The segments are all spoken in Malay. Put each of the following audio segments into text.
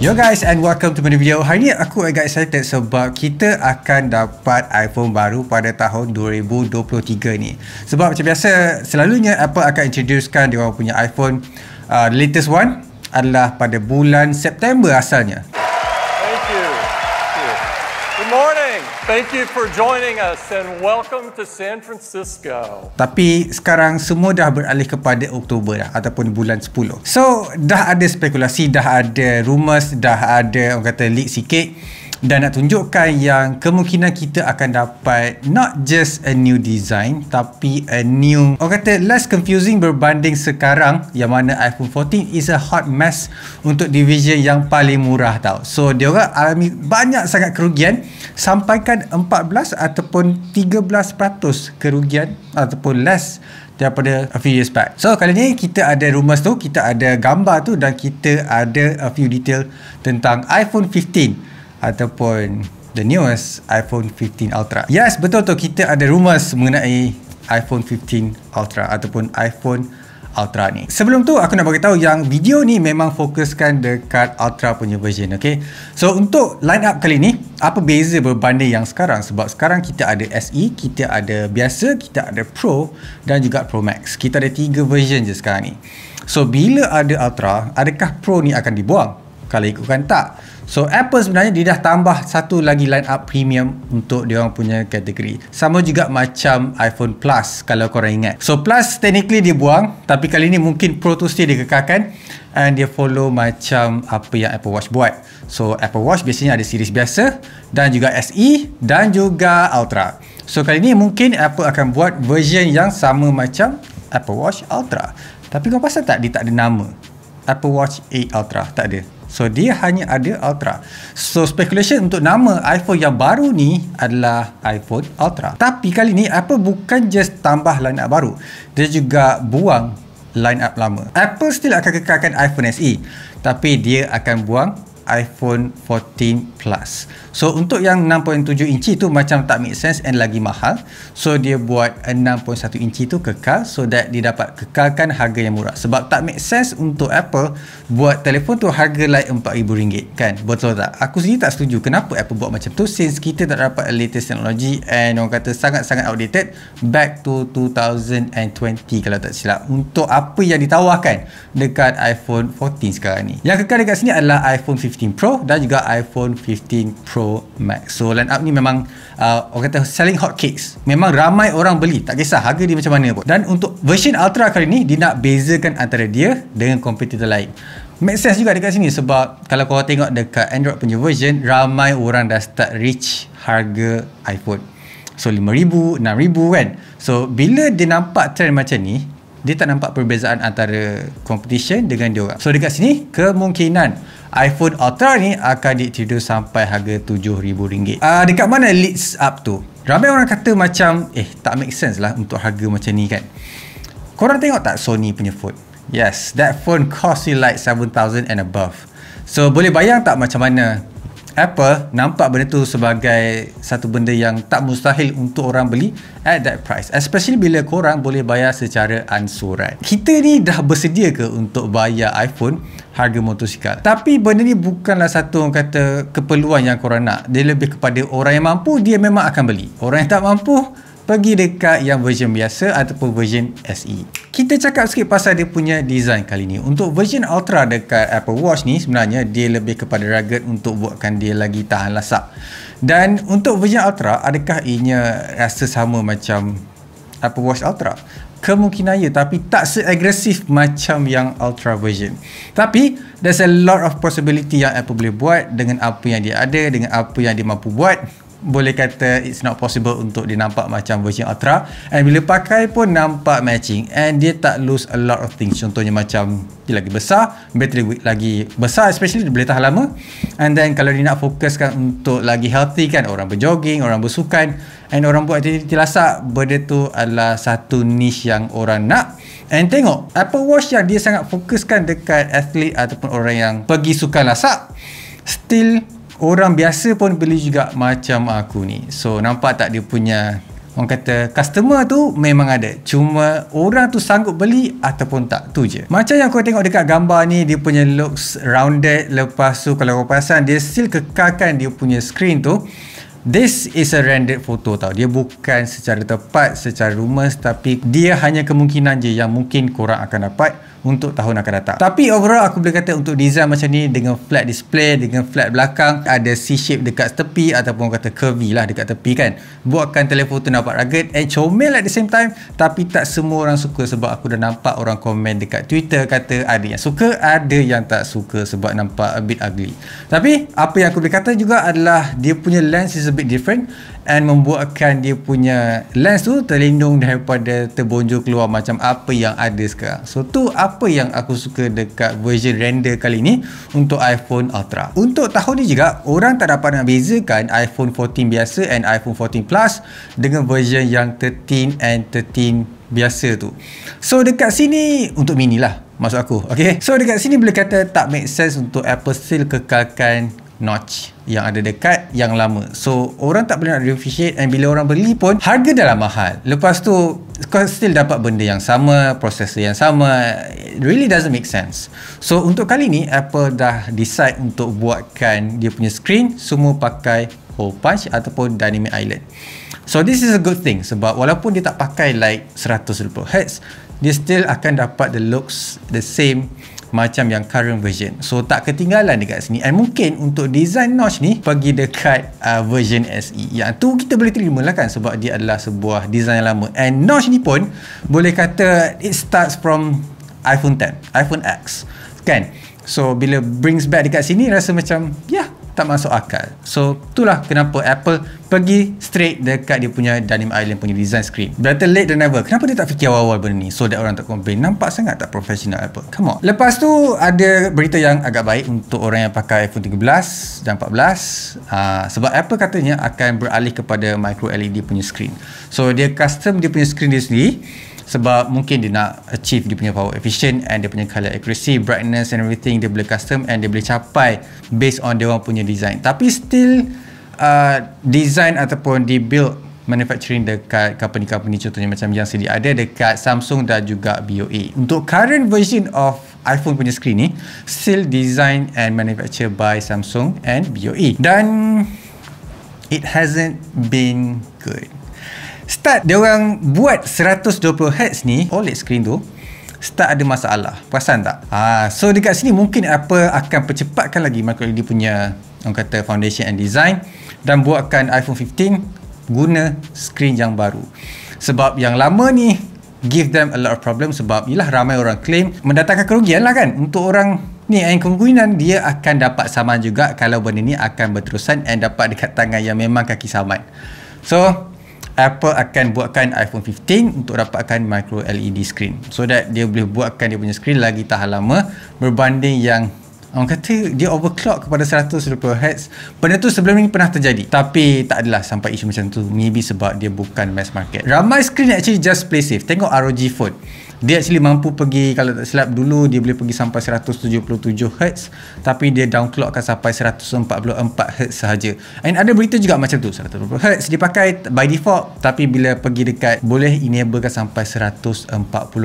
Yo guys and welcome to my video. Hari ni aku agak excited sebab kita akan dapat iPhone baru pada tahun 2023 ni. Sebab macam biasa, selalunya Apple akan introducekan dia orang punya iPhone. The latest one adalah pada bulan September asalnya. Thank you. Good morning. Thank you for joining us and welcome to San Francisco. Tapi sekarang semua dah beralih kepada Oktober dah, ataupun bulan 10. So dah ada spekulasi, dah ada rumours, dah ada orang kata leak sikit, dan nak tunjukkan yang kemungkinan kita akan dapat not just a new design tapi a new, orang kata, less confusing berbanding sekarang yang mana iPhone 14 is a hot mess untuk division yang paling murah tau. So diorang alami banyak sangat kerugian, sampaikan 14 ataupun 13% kerugian ataupun less daripada a few years back. So kali ni kita ada rumours tu, kita ada gambar tu, dan kita ada a few detail tentang iPhone 15 ataupun the newest iPhone 15 Ultra. Yes, betul tu, kita ada rumours mengenai iPhone 15 Ultra ataupun iPhone Ultra ni. Sebelum tu aku nak bagi tahu yang video ni memang fokuskan dekat Ultra punya version, okey. So untuk line up kali ni, apa beza berbanding yang sekarang? Sebab sekarang kita ada SE, kita ada biasa, kita ada Pro dan juga Pro Max. Kita ada 3 version je sekarang ni. So bila ada Ultra, adakah Pro ni akan dibuang? Kalau ikutkan tak. So Apple sebenarnya dia dah tambah satu lagi line up premium untuk dia orang punya kategori. Sama juga macam iPhone Plus kalau korang ingat. So Plus technically dia buang, tapi kali ni mungkin Pro tu still dikekalkan and dia follow macam apa yang Apple Watch buat. So Apple Watch biasanya ada series biasa dan juga SE dan juga Ultra. So kali ni mungkin Apple akan buat version yang sama macam Apple Watch Ultra. Tapi kau pasal tak dia tak ada nama? Apple Watch 8 Ultra tak ada. So dia hanya ada Ultra. So speculation untuk nama iPhone yang baru ni adalah iPhone Ultra. Tapi kali ni Apple bukan just tambah line up baru, dia juga buang line up lama. Apple still akan kekalkan iPhone SE, tapi dia akan buang iPhone 14 Plus. So untuk yang 6.7 inci tu macam tak make sense and lagi mahal. So dia buat 6.1 inci tu kekal so that dia dapat kekalkan harga yang murah. Sebab tak make sense untuk Apple buat telefon tu harga like RM4,000 kan? Betul tak? Aku sendiri tak setuju kenapa Apple buat macam tu since kita tak dapat latest technology and orang kata sangat-sangat outdated back to 2020 kalau tak silap untuk apa yang ditawarkan dekat iPhone 14 sekarang ni. Yang kekal dekat sini adalah iPhone 15 Pro dan juga iPhone 15 Pro Max. So line up ni memang orang kata selling hot cakes. Memang ramai orang beli, tak kisah harga dia macam mana pun. Dan untuk version Ultra kali ni dia nak bezakan antara dia dengan kompetitor lain. Make sense juga dekat sini sebab kalau korang tengok dekat Android punya version, ramai orang dah start reach harga iPhone. So 5,000, 6,000 kan. So bila dia nampak trend macam ni, dia tak nampak perbezaan antara competition dengan dia orang. So dekat sini kemungkinan iPhone Ultra ni akan ditidur sampai harga RM7,000. Dekat mana leads up tu? Ramai orang kata macam tak make sense lah untuk harga macam ni kan. Korang tengok tak Sony punya phone? Yes, that phone cost you like $7,000 and above. So boleh bayang tak macam mana Apple nampak benda tu sebagai satu benda yang tak mustahil untuk orang beli at that price, especially bila korang boleh bayar secara ansuran. Kita ni dah bersedia ke untuk bayar iPhone harga motosikal? Tapi benda ni bukanlah satu orang kata keperluan yang korang nak. Dia lebih kepada orang yang mampu, dia memang akan beli. Orang yang tak mampu, pergi dekat yang version biasa ataupun version SE. Kita cakap sikit pasal dia punya design kali ni. Untuk version Ultra dekat Apple Watch ni sebenarnya dia lebih kepada rugged untuk buatkan dia lagi tahan lasak. Dan untuk version Ultra, adakah ianya rasa sama macam Apple Watch Ultra? Kemungkinan ya, tapi tak se-agresif macam yang Ultra version. Tapi there's a lot of possibility yang Apple boleh buat dengan apa yang dia ada, dengan apa yang dia mampu buat. Boleh kata it's not possible untuk dia nampak macam version Ultra, and bila pakai pun nampak matching and dia tak lose a lot of things. Contohnya macam dia lagi besar, battery lagi besar, especially dia boleh tahan lama. And then kalau dia nak fokuskan untuk lagi healthy kan, orang berjoging, orang bersukan and orang buat aktiviti lasak, benda tu adalah satu niche yang orang nak. And tengok Apple Watch yang dia sangat fokuskan dekat atlet ataupun orang yang pergi sukan lasak, still orang biasa pun beli juga macam aku ni. So nampak tak dia punya Orang kata customer tu memang ada, cuma orang tu sanggup beli ataupun tak, tu je. Macam yang kau tengok dekat gambar ni, dia punya looks rounded. Lepas tu kalau kau perasan, dia still kekalkan dia punya screen tu. This is a rendered photo tau. Dia bukan secara tepat, secara rumus, tapi dia hanya kemungkinan je yang mungkin korang akan dapat untuk tahun akan datang. Tapi overall aku boleh kata untuk design macam ni, dengan flat display, dengan flat belakang, ada C-shape dekat tepi ataupun kata curvy lah dekat tepi kan, buatkan telefon tu nampak rugged and comel at the same time. Tapi tak semua orang suka, sebab aku dah nampak orang komen dekat Twitter kata ada yang suka, ada yang tak suka sebab nampak a bit ugly. Tapi apa yang aku boleh kata juga adalah dia punya lens is a bit different and membuatkan dia punya lens tu terlindung daripada terbonjol keluar macam apa yang ada sekarang. So tu apa yang aku suka dekat version render kali ni untuk iPhone Ultra. Untuk tahun ni juga, orang tak dapat nak bezakan iPhone 14 biasa and iPhone 14 Plus dengan version yang 13 and 13 biasa tu. So dekat sini untuk mini lah maksud aku. Okay, so dekat sini boleh kata tak make sense untuk Apple still kekalkan notch yang ada dekat yang lama. So orang tak boleh nak differentiate, and bila orang beli pun harga dah mahal, lepas tu kau still dapat benda yang sama, processor yang sama. It really doesn't make sense. So untuk kali ni Apple dah decide untuk buatkan dia punya screen semua pakai hole punch ataupun Dynamic Island. So this is a good thing, sebab walaupun dia tak pakai like 120Hz, dia still akan dapat the looks the same macam yang current version. So tak ketinggalan dekat sini. And mungkin untuk design notch ni pergi dekat version SE. Yang tu kita boleh terima lah kan, sebab dia adalah sebuah design yang lama. And notch ni pun boleh kata it starts from iPhone 10, iPhone X kan. So bila brings back dekat sini, rasa macam ya, tak masuk akal. So itulah kenapa Apple pergi straight dekat dia punya Dynamic Island punya design screen. Better late than never. Kenapa dia tak fikir awal-awal benda ni so that orang tak complain? Nampak sangat tak professional Apple, come on. Lepas tu ada berita yang agak baik untuk orang yang pakai iPhone 13 dan 14, sebab Apple katanya akan beralih kepada micro LED punya screen. So dia custom dia punya screen dia sendiri, sebab mungkin dia nak achieve dia punya power efficient and dia punya color accuracy, brightness and everything. Dia boleh custom and dia boleh capai based on dia orang punya design. Tapi still design ataupun di build manufacturing dekat company-company, contohnya macam yang sedia ada dekat Samsung dan juga BOA. Untuk current version of iPhone punya screen ni still design and manufacture by Samsung and BOA, dan it hasn't been good. Start dia orang buat 120Hz ni, OLED screen tu start ada masalah, perasan tak? So dekat sini mungkin Apple akan percepatkan lagi micro LED punya orang kata foundation and design, dan buatkan iPhone 15 guna screen yang baru. Sebab yang lama ni give them a lot of problem, sebab yelah ramai orang claim mendatangkan kerugian lah kan untuk orang ni, and kemungkinan dia akan dapat saman juga kalau benda ni akan berterusan and dapat dekat tangan yang memang kaki saman. So Apple akan buatkan iPhone 15 untuk dapatkan micro LED screen, so that dia boleh buatkan dia punya screen lagi tahan lama berbanding yang orang kata dia overclock kepada 120Hz. Benda tu sebelum ni pernah terjadi, tapi tak adalah sampai isu macam tu. Maybe sebab dia bukan mass market. Ramai screen actually just play safe. Tengok ROG phone, dia actually mampu pergi, kalau tak silap dulu dia boleh pergi sampai 177Hz, tapi dia downclockkan sampai 144Hz sahaja. And ada berita juga macam tu, 120Hz dia pakai by default, tapi bila pergi dekat boleh enablekan sampai 140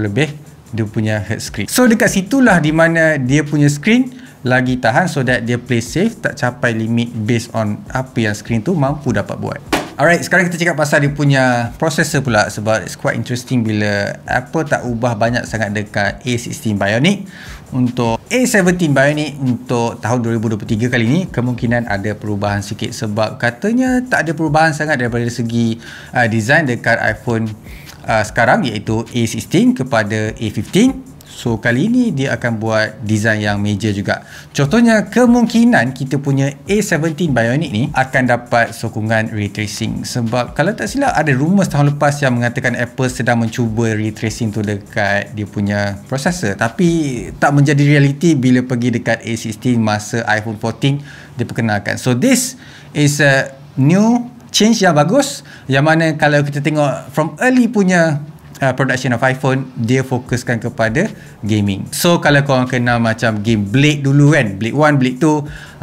lebih dia punya Hz screen. So dekat situlah di mana dia punya screen lagi tahan, so that dia play safe, tak capai limit based on apa yang screen tu mampu dapat buat. Alright, sekarang kita cakap pasal dia punya processor pula, sebab it's quite interesting bila Apple tak ubah banyak sangat dekat A16 Bionic untuk A17 Bionic untuk tahun 2023 kali ni. Kemungkinan ada perubahan sikit, sebab katanya tak ada perubahan sangat daripada segi design dekat iPhone sekarang, iaitu A16 kepada A15. So kali ni dia akan buat design yang major juga. Contohnya kemungkinan kita punya A17 Bionic ni akan dapat sokongan ray tracing, sebab kalau tak silap ada rumours tahun lepas yang mengatakan Apple sedang mencuba ray tracing tu dekat dia punya processor, tapi tak menjadi realiti bila pergi dekat A16 masa iPhone 14 diperkenalkan. So this is a new change yang bagus, yang mana kalau kita tengok from early punya production of iPhone, dia fokuskan kepada gaming. So kalau korang kenal macam game Blade dulu kan, Blade 1, Blade 2,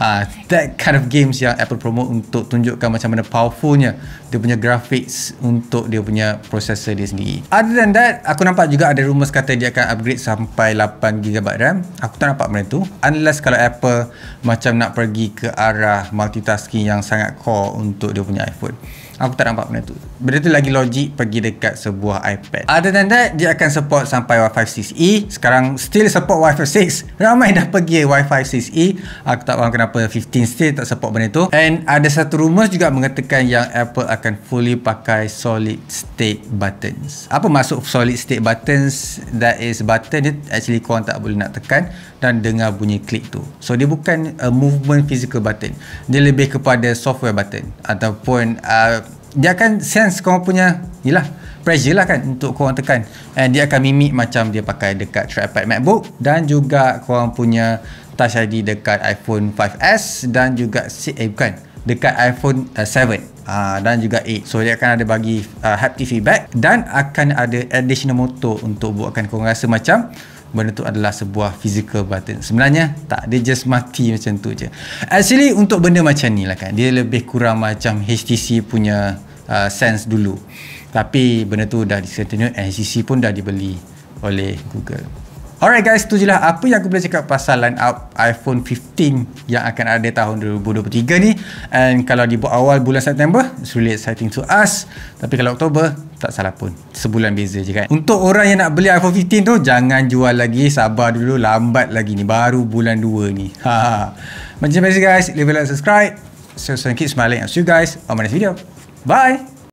that kind of games yang Apple promote untuk tunjukkan macam mana powerfulnya dia punya graphics untuk dia punya processor dia sendiri. Other than that, aku nampak juga ada rumus kata dia akan upgrade sampai 8GB RAM. Aku tak nampak benda tu, unless kalau Apple macam nak pergi ke arah multitasking yang sangat core untuk dia punya iPhone. Aku tak nampak benda tu. Benda tu lagi logik pergi dekat sebuah iPad. Other than that, dia akan support sampai Wi-Fi 6E. Sekarang still support Wi-Fi 6. Ramai dah pergi Wi-Fi 6E. Aku tak faham kenapa 15 still tak support benda tu. And ada satu rumours juga mengatakan yang Apple akan fully pakai solid state buttons. Apa maksud solid state buttons? That is button dia actually korang tak boleh nak tekan dan dengar bunyi klik tu. So dia bukan a movement physical button. Dia lebih kepada software button ataupun dia akan sense korang punya pressure lah kan untuk korang tekan, and dia akan mimik macam dia pakai dekat trackpad MacBook dan juga korang punya Touch ID dekat iPhone 5S dan juga dekat iPhone 7 dan juga 8. So dia akan ada bagi haptic feedback dan akan ada additional motor untuk buatkan korang rasa macam benda tu adalah sebuah physical button. Sebenarnya tak, dia just mati macam tu je. Actually untuk benda macam ni lah kan, dia lebih kurang macam HTC punya sense dulu, tapi benda tu dah discontinue and HTC pun dah dibeli oleh Google. Alright guys, tu je lah apa yang aku boleh cakap pasal line up iPhone 15 yang akan ada tahun 2023 ni. And kalau dibuat awal bulan September, it's really exciting to us. Tapi kalau Oktober, tak salah pun, sebulan beza je kan. Untuk orang yang nak beli iPhone 15 tu, jangan jual lagi, sabar dulu, lambat lagi ni, baru bulan 2 ni. Macam biasa guys, leave a like, subscribe, so keep smiling. I'll see you guys on my next video. Bye.